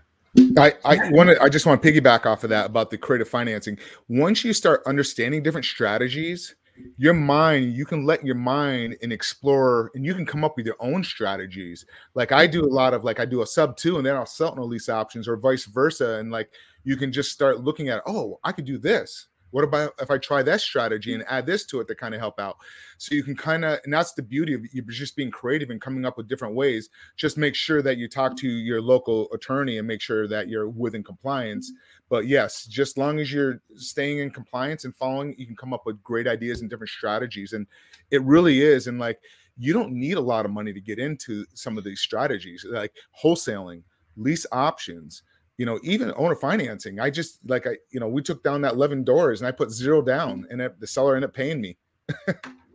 I, I want to, I just want to piggyback off of that about the creative financing. Once you start understanding different strategies, your mind, you can let your mind and explore, and you can come up with your own strategies. Like I do a lot of, like I do a sub two and then I'll sell no lease options, or vice versa. And like, you can just start looking at, oh, I could do this. What about if I try that strategy and add this to it to kind of help out? So you can kind of, and that's the beauty of you just being creative and coming up with different ways. Just make sure that you talk to your local attorney and make sure that you're within compliance. But yes, just long as you're staying in compliance and following, you can come up with great ideas and different strategies. And it really is. And like, you don't need a lot of money to get into some of these strategies, like wholesaling, lease options, you know, even owner financing. I just like, I, you know, we took down that eleven doors and I put zero down and it, the seller ended up paying me.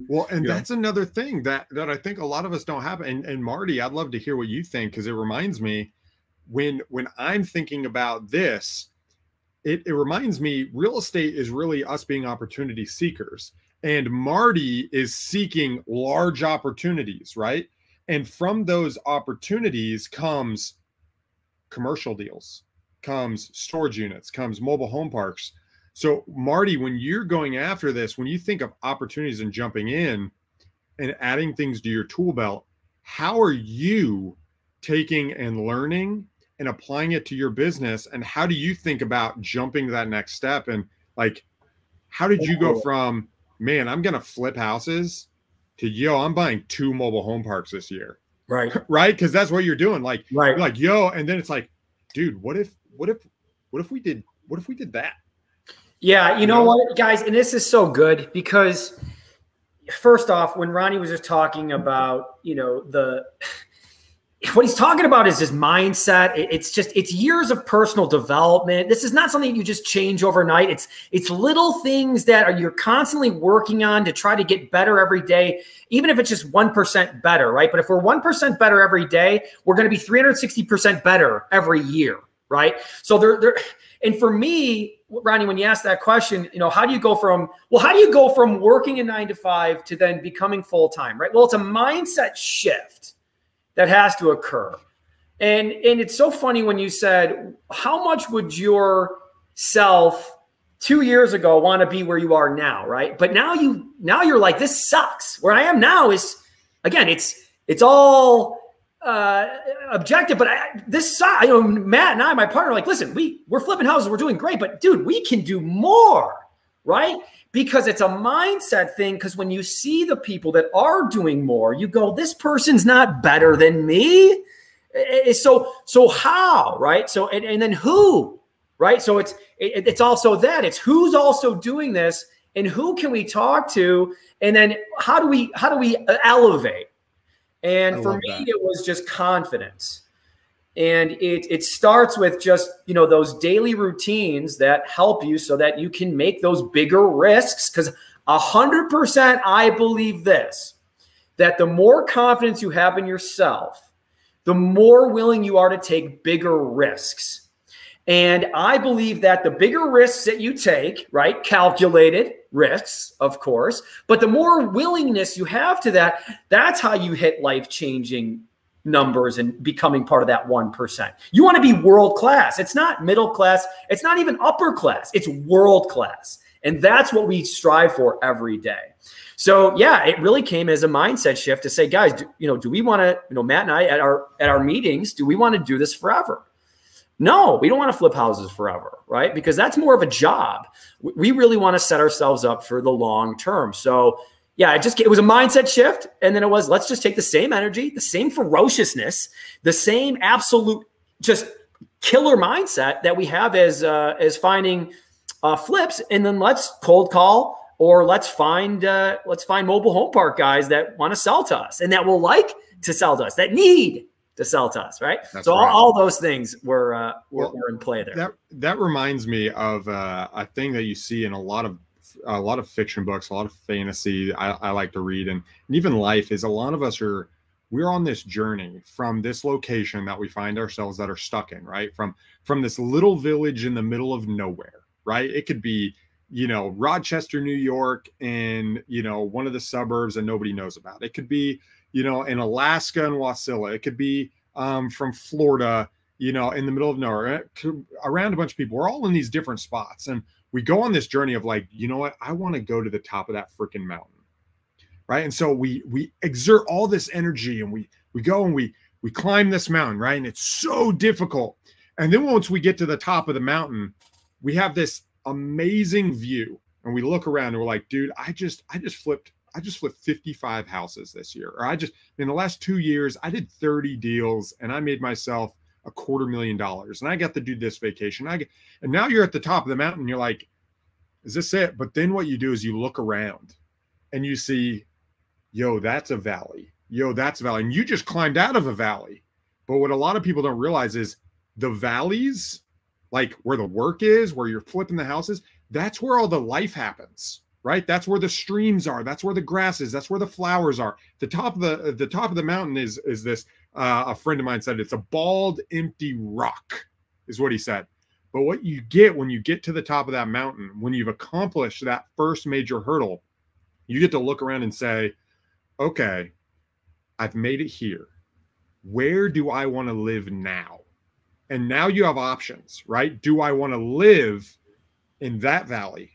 Well, and you that's know? another thing that, that I think a lot of us don't have. And, and Marty, I'd love to hear what you think, because it reminds me when, when I'm thinking about this, it, it reminds me real estate is really us being opportunity seekers, and Marty is seeking large opportunities, right? And from those opportunities comes commercial deals, comes storage units, comes mobile home parks. So Marty, when you're going after this, when you think of opportunities and jumping in and adding things to your tool belt, how are you taking and learning and applying it to your business? And how do you think about jumping to that next step? And like, how did you go from, man, I'm going to flip houses to, yo, I'm buying two mobile home parks this year. Right. Right. Cause that's what you're doing. Like, right. You're like, yo. And then it's like, dude, what if, what if, what if we did, what if we did that? Yeah. You know what, guys? And this is so good, because first off, when Ronnie was just talking about, you know, the, what he's talking about is his mindset. It's just, it's years of personal development. This is not something you just change overnight. It's, it's little things that are, you're constantly working on to try to get better every day, even if it's just one percent better, right? But if we're one percent better every day, we're going to be three hundred sixty percent better every year, right? So there, there, and for me, Ronnie, when you ask that question, you know, how do you go from, well, how do you go from working a nine to five to then becoming full-time, right? Well, it's a mindset shift that has to occur. And, and it's so funny when you said, how much would your self two years ago want to be where you are now, right? But now you, now you're like, this sucks. Where I am now is, again, it's, it's all uh, objective, but I, this sucks. You know, Matt and I, my partner, are like, listen, we we're flipping houses. We're doing great, but dude, we can do more, right? Because it's a mindset thing. Because when you see the people that are doing more, you go, this person's not better than me. So, so how, right? So, and, and then who, right? So it's, it, it's also that it's who's also doing this and who can we talk to? And then how do we, how do we elevate? And I for me, that. It was just confidence. And it, it starts with just, you know, those daily routines that help you so that you can make those bigger risks. Because one hundred percent I believe this, that the more confidence you have in yourself, the more willing you are to take bigger risks. And I believe that the bigger risks that you take, right, calculated risks, of course, but the more willingness you have to that, that's how you hit life-changing numbers and becoming part of that one percent. You want to be world-class. It's not middle-class. It's not even upper-class. It's world-class. And that's what we strive for every day. So yeah, it really came as a mindset shift to say, guys, do, you know, do we want to, you know, Matt and I at our, at our meetings, do we want to do this forever? No, we don't want to flip houses forever, right? Because that's more of a job. We really want to set ourselves up for the long term. So yeah, it just, it was a mindset shift. And then it was, let's just take the same energy, the same ferociousness, the same absolute, just killer mindset that we have as, uh, as finding uh, flips. And then let's cold call, or let's find uh, let's find mobile home park guys that want to sell to us and that will like to sell to us, that need to sell to us, right? That's so all, right. all those things were, uh, were, were in play there. That, that reminds me of uh, a thing that you see in a lot of a lot of fiction books, a lot of fantasy I, I like to read, and, and even life is a lot of us are, we're on this journey from this location that we find ourselves that are stuck in, right? From, from this little village in the middle of nowhere, right? It could be, you know, Rochester, New York, and, you know, one of the suburbs and nobody knows about. It could be, you know, in Alaska and Wasilla. It could be um, from Florida, you know, in the middle of nowhere, around a bunch of people. We're all in these different spots. And we go on this journey of like, you know what, I want to go to the top of that freaking mountain. Right. And so we, we exert all this energy and we, we go and we, we climb this mountain. Right. And it's so difficult. And then once we get to the top of the mountain, we have this amazing view. And we look around and we're like, dude, I just, I just flipped, I just flipped fifty-five houses this year. Or I just, in the last two years, I did thirty deals and I made myself a quarter million dollars. And I got to do this vacation. I get, and now you're at the top of the mountain. You're like, is this it? But then what you do is you look around and you see, yo, that's a valley. Yo, that's a valley. And you just climbed out of a valley. But what a lot of people don't realize is the valleys, like where the work is, where you're flipping the houses, that's where all the life happens, right? That's where the streams are. That's where the grass is. That's where the flowers are. The top of the, the top of the mountain is, is this, uh, a friend of mine said, it's a bald, empty rock is what he said. But what you get when you get to the top of that mountain, when you've accomplished that first major hurdle, you get to look around and say, okay, I've made it here. Where do I want to live now? And now you have options, right? Do I want to live in that valley?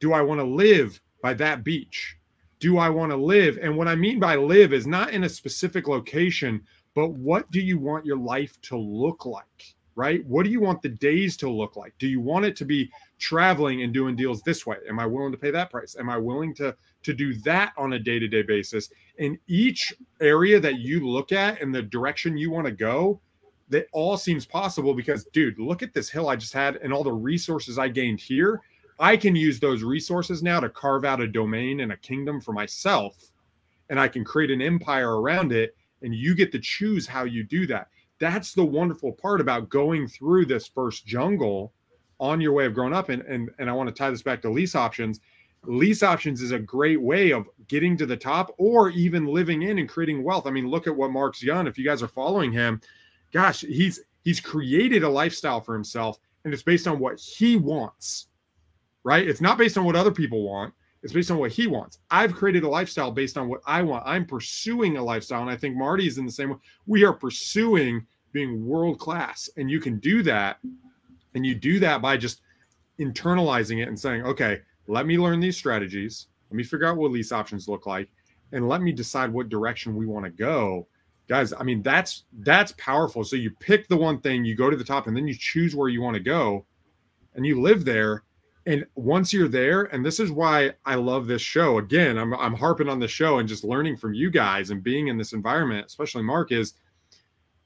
Do I want to live by that beach? Do I want to live? And what I mean by live is not in a specific location, but what do you want your life to look like, right? What do you want the days to look like? Do you want it to be traveling and doing deals this way? Am I willing to pay that price? Am I willing to, to do that on a day-to-day basis? In each area that you look at and the direction you want to go, that all seems possible because, dude, look at this hill I just had and all the resources I gained here. I can use those resources now to carve out a domain and a kingdom for myself, and I can create an empire around it, and you get to choose how you do that. That's the wonderful part about going through this first jungle on your way of growing up. And, and, and I want to tie this back to lease options. Lease options is a great way of getting to the top or even living in and creating wealth. I mean, look at what Mark's done. If you guys are following him, gosh, he's he's created a lifestyle for himself, and it's based on what he wants, right? It's not based on what other people want. It's based on what he wants. I've created a lifestyle based on what I want. I'm pursuing a lifestyle, and I think Marty is in the same way. We are pursuing being world-class, and you can do that, and you do that by just internalizing it and saying, okay, let me learn these strategies. Let me figure out what lease options look like, and let me decide what direction we want to go. Guys, I mean, that's that's powerful. So you pick the one thing, you go to the top, and then you choose where you want to go, and you live there. And once you're there, and this is why I love this show. Again, I'm, I'm harping on the show and just learning from you guys and being in this environment, especially Mark, is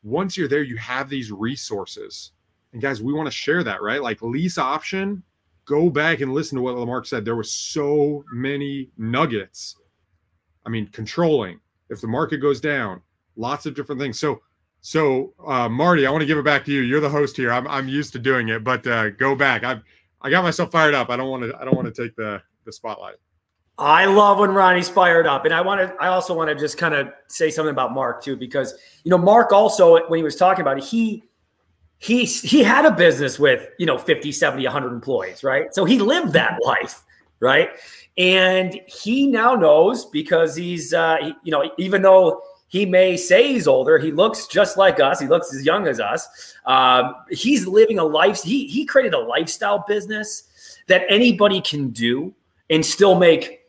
once you're there, you have these resources. And guys, we want to share that, right? Like lease option, go back and listen to what Mark said. There were so many nuggets. I mean, controlling, if the market goes down, lots of different things. So, so uh, Marty, I want to give it back to you. You're the host here. I'm I'm used to doing it, but uh, go back. I've I got myself fired up. I don't want to I don't want to take the the spotlight. I love when Ronnie's fired up. And I want to, I also want to just kind of say something about Mark too, because, you know, Mark also, when he was talking about it, he, he, he had a business with, you know, fifty, seventy, a hundred employees, right? So he lived that life, right? And he now knows, because he's, uh, he, you know, even though he may say he's older, he looks just like us. He looks as young as us. Um, he's living a life. He, he created a lifestyle business that anybody can do and still make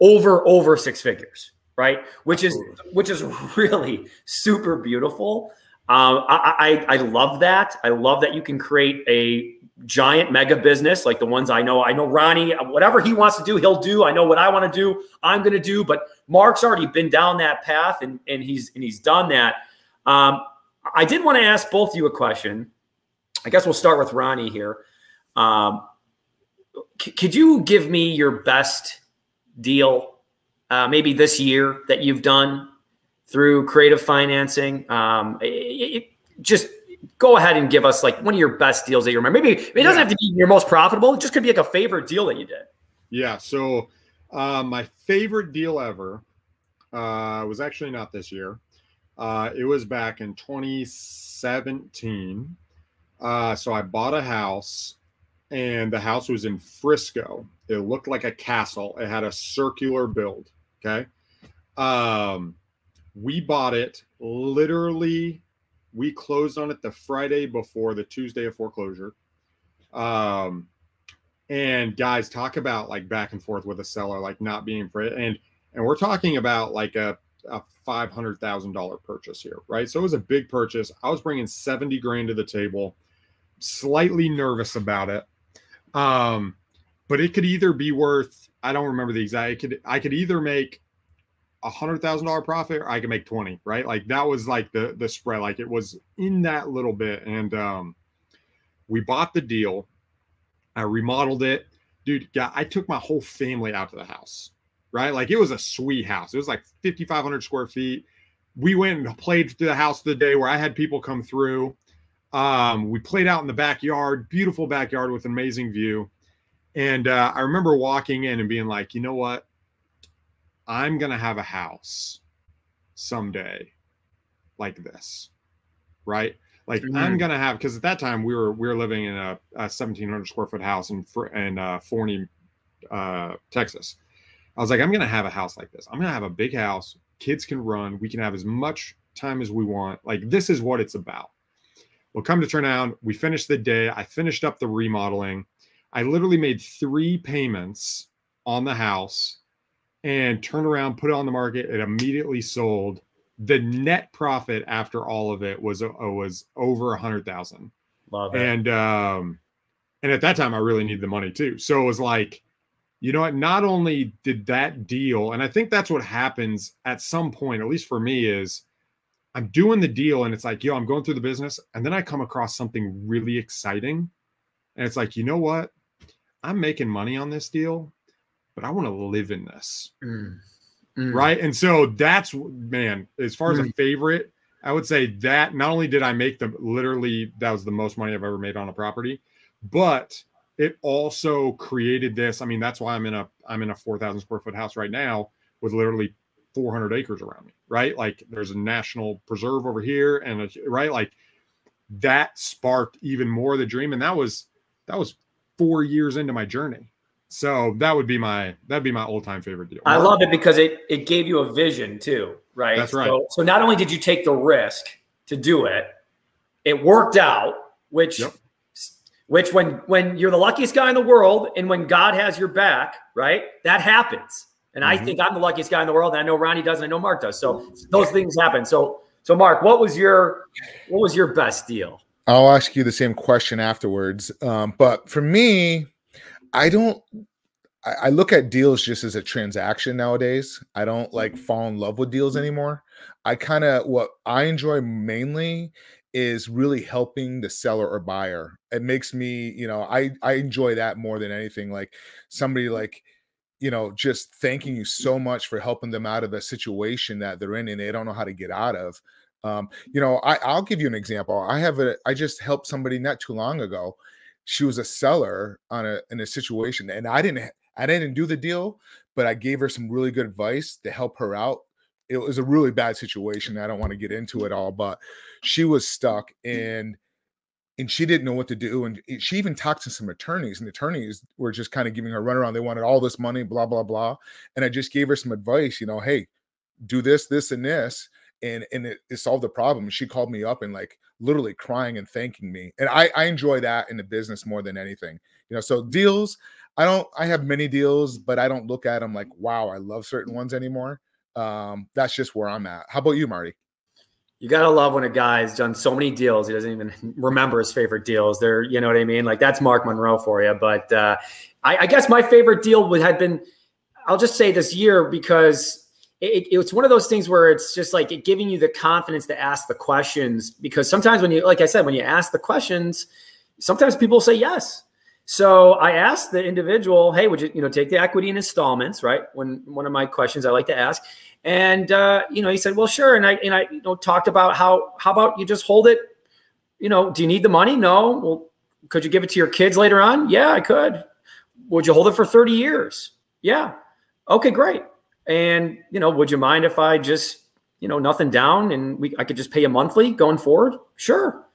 over, over six figures, right? Which is, which is really super beautiful. Um, I, I, I love that. I love that you can create a giant mega business like the ones I know. I know Ronnie, whatever he wants to do, he'll do. I know what I want to do, I'm going to do. But Mark's already been down that path, and, and he's and he's done that. Um, I did want to ask both of you a question. I guess we'll start with Ronnie here. Um, could you give me your best deal, uh, maybe this year, that you've done through creative financing? Um, it, it, just go ahead and give us like one of your best deals that you remember. Maybe it doesn't yeah. have to be your most profitable. It just could be like a favorite deal that you did. Yeah. So uh, my favorite deal ever uh, was actually not this year. Uh, it was back in twenty seventeen. Uh, so I bought a house, and the house was in Frisco. It looked like a castle. It had a circular build. Okay. Um, we bought it literally. We closed on it the Friday before the Tuesday of foreclosure. Um, and guys, talk about like back and forth with a seller, like not being for it. And, and we're talking about like a, a five hundred thousand dollar purchase here, right? So it was a big purchase. I was bringing seventy grand to the table, slightly nervous about it. Um, but it could either be worth, I don't remember the exact, it could, I could either make a hundred thousand dollar profit, or I can make twenty, right? Like that was like the, the spread, like it was in that little bit. And, um, we bought the deal. I remodeled it, dude. Yeah. I took my whole family out to the house, right? Like it was a sweet house. It was like fifty-five hundred square feet. We went and played to the house the day where I had people come through. Um, we played out in the backyard, beautiful backyard with an amazing view. And, uh, I remember walking in and being like, you know what? I'm going to have a house someday like this, right? Like mm-hmm. I'm going to have, because at that time we were, we were living in a, a seventeen hundred square foot house in, in uh, Forney, uh, Texas. I was like, I'm going to have a house like this. I'm going to have a big house. Kids can run. We can have as much time as we want. Like this is what it's about. Well, come to turn out, we finished the day. I finished up the remodeling. I literally made three payments on the house and turned around, put it on the market. It immediately sold. The net profit after all of it was, was over a hundred thousand. Love it. And, um, and at that time I really needed the money too. So it was like, you know what, not only did that deal, and I think that's what happens at some point, at least for me, is I'm doing the deal and it's like, yo, I'm going through the business. And then I come across something really exciting. And it's like, you know what, I'm making money on this deal, but I want to live in this. Mm, mm. Right. And so that's, man, as far as mm. a favorite, I would say that not only did I make the, literally, that was the most money I've ever made on a property, but it also created this. I mean, that's why I'm in a, I'm in a four thousand square foot house right now with literally four hundred acres around me. Right. Like there's a national preserve over here and a, right. Like that sparked even more of the dream. And that was, that was four years into my journey. So that would be my, that'd be my all time favorite deal. I love it because it, it gave you a vision too, right? That's right. So, so not only did you take the risk to do it, it worked out, which, yep. which when, when you're the luckiest guy in the world and when God has your back, right, that happens. And mm-hmm. I think I'm the luckiest guy in the world. And I know Ronnie does. And I know Mark does. So those things happen. So, so Mark, what was your, what was your best deal? I'll ask you the same question afterwards. Um, but for me, I don't, I look at deals just as a transaction nowadays. I don't like fall in love with deals anymore. I kind of, what I enjoy mainly is really helping the seller or buyer. It makes me, you know, I, I enjoy that more than anything. Like somebody like, you know, just thanking you so much for helping them out of a situation that they're in and they don't know how to get out of. Um, you know, I, I'll give you an example. I have a, I just helped somebody not too long ago. She was a seller on a in a situation, and I didn't I didn't do the deal, but I gave her some really good advice to help her out. It was a really bad situation. I don't want to get into it all, but she was stuck and and she didn't know what to do. And she even talked to some attorneys, and attorneys were just kind of giving her a runaround. They wanted all this money, blah, blah, blah. And I just gave her some advice, you know, hey, do this, this, and this. And, and it, it solved the problem. She called me up and like literally crying and thanking me. And I, I enjoy that in the business more than anything, you know, so deals, I don't, I have many deals, but I don't look at them like, wow, I love certain ones anymore. Um, that's just where I'm at. How about you, Marty? You got to love when a guy's done so many deals, he doesn't even remember his favorite deals. They're, you know what I mean? Like that's Mark Monroe for you. But uh, I, I guess my favorite deal would have been, I'll just say this year, because It, it, it's one of those things where it's just like it giving you the confidence to ask the questions, because sometimes when you, like I said, when you ask the questions, sometimes people say yes. So I asked the individual, hey, would you, you know, take the equity in installments, right? When one of my questions I like to ask, and uh, you know, he said, well, sure. And I, and I, you know, talked about how, how about you just hold it? You know, do you need the money? No. Well, could you give it to your kids later on? Yeah, I could. Would you hold it for thirty years? Yeah. Okay, great. And, you know, would you mind if I just, you know, nothing down and we, I could just pay you monthly going forward? Sure.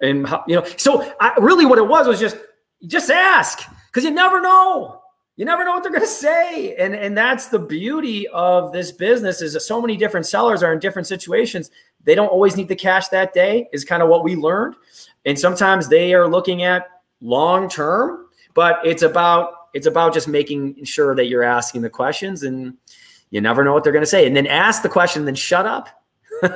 And, you know, so I, really what it was was just, just ask, because you never know. You never know what they're going to say. And, and that's the beauty of this business, is that so many different sellers are in different situations. They don't always need the cash that day is kind of what we learned. And sometimes they are looking at long term, but it's about, it's about just making sure that you're asking the questions, and you never know what they're going to say. And then ask the question, then shut up.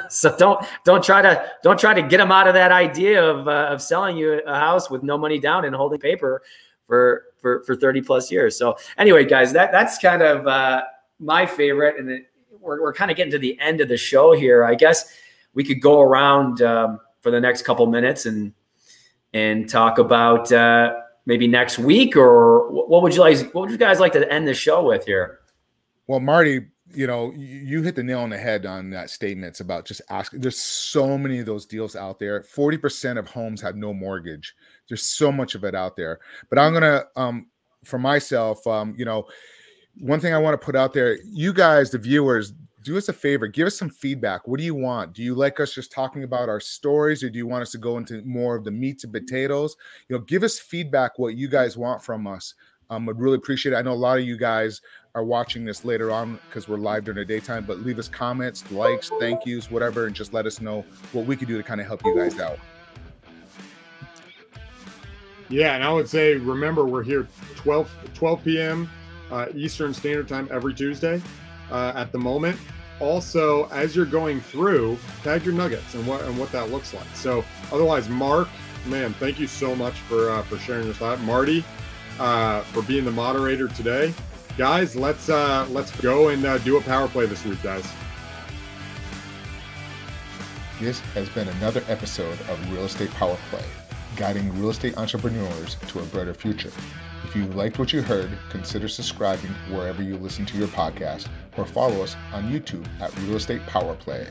So don't, don't try to, don't try to get them out of that idea of, uh, of selling you a house with no money down and holding paper for, for, for thirty plus years. So anyway, guys, that, that's kind of uh, my favorite. And it, we're, we're kind of getting to the end of the show here. I guess we could go around um, for the next couple minutes and, and talk about uh, maybe next week, or what would you like, what would you guys like to end the show with here? Well, Marty, you know, you hit the nail on the head on that statement. It's about just asking. There's so many of those deals out there. forty percent of homes have no mortgage. There's so much of it out there. But I'm going to, um, for myself, um, you know, one thing I want to put out there, you guys, the viewers, do us a favor. Give us some feedback. What do you want? Do you like us just talking about our stories, or do you want us to go into more of the meats and potatoes? You know, give us feedback what you guys want from us. Um, I'd really appreciate it. I know a lot of you guys are watching this later on because we're live during the daytime, but leave us comments, likes, thank yous, whatever, and just let us know what we can do to kind of help you guys out. Yeah, and I would say, remember, we're here twelve p m Uh, Eastern Standard Time every Tuesday uh, at the moment. Also, as you're going through, tag your nuggets and what, and what that looks like. So otherwise, Mark, man, thank you so much for, uh, for sharing your thought. Marty, uh, for being the moderator today. Guys, let's uh, let's go and uh, do a power play this week, guys. This has been another episode of Real Estate Power Play, guiding real estate entrepreneurs to a brighter future. If you liked what you heard, consider subscribing wherever you listen to your podcast, or follow us on YouTube at Real Estate Power Play.